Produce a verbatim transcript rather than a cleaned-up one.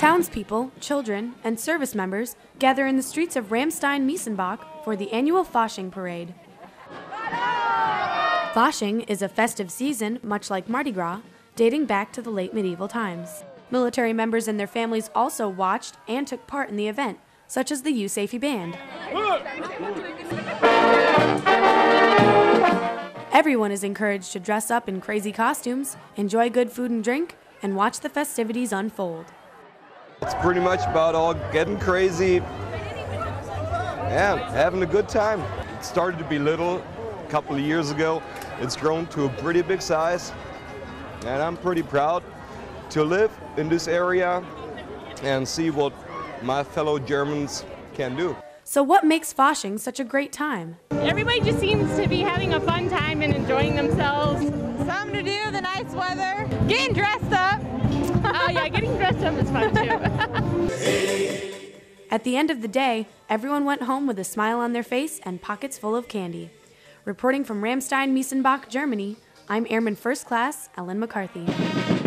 Townspeople, children, and service members gather in the streets of Ramstein-Miesenbach for the annual Fasching parade. Fasching is a festive season, much like Mardi Gras, dating back to the late medieval times. Military members and their families also watched and took part in the event, such as the U SAFE band. Everyone is encouraged to dress up in crazy costumes, enjoy good food and drink, and watch the festivities unfold. It's pretty much about all getting crazy, yeah, having a good time. It started to be little a couple of years ago. It's grown to a pretty big size, and I'm pretty proud to live in this area and see what my fellow Germans can do. So what makes Fasching such a great time? Everybody just seems to be having a fun time and enjoying themselves. Something to do, the nice weather, getting dressed up. Oh uh, yeah, getting dressed up is fun too. At the end of the day, everyone went home with a smile on their face and pockets full of candy. Reporting from Ramstein-Miesenbach, Germany, I'm Airman First Class Ellen McCarthy.